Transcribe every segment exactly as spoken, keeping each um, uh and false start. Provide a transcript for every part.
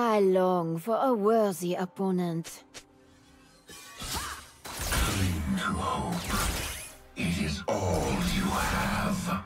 I long for a worthy opponent. Cling to hope. It is all you have.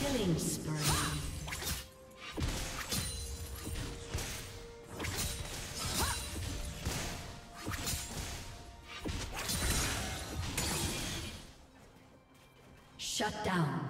Killing spree. Shut down.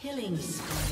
Killing spree.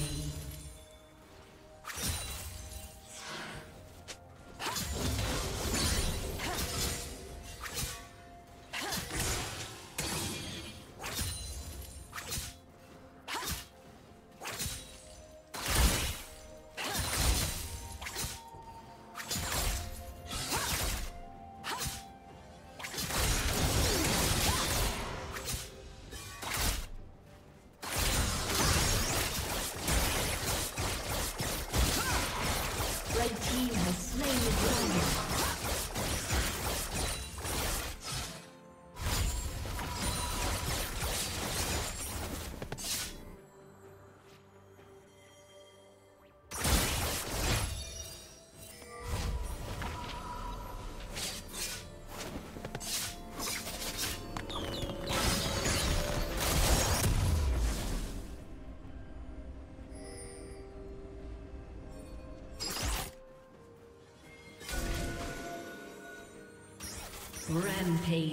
Rampage.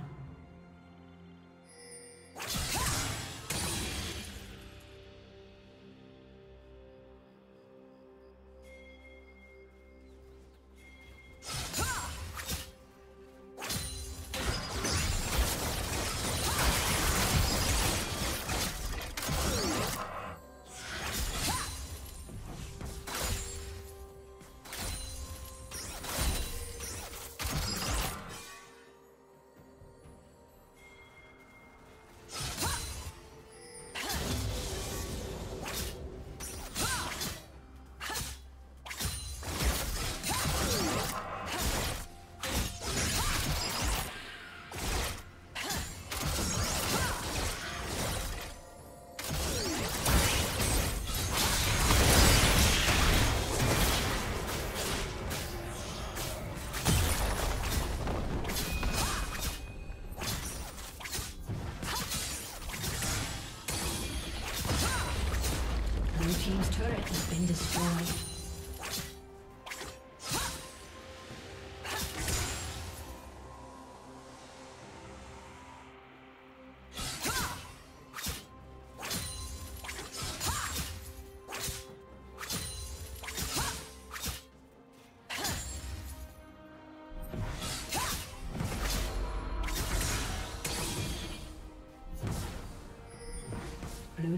Turret has been destroyed. Blue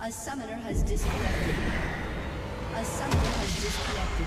A summoner has disconnected. A summoner has disconnected.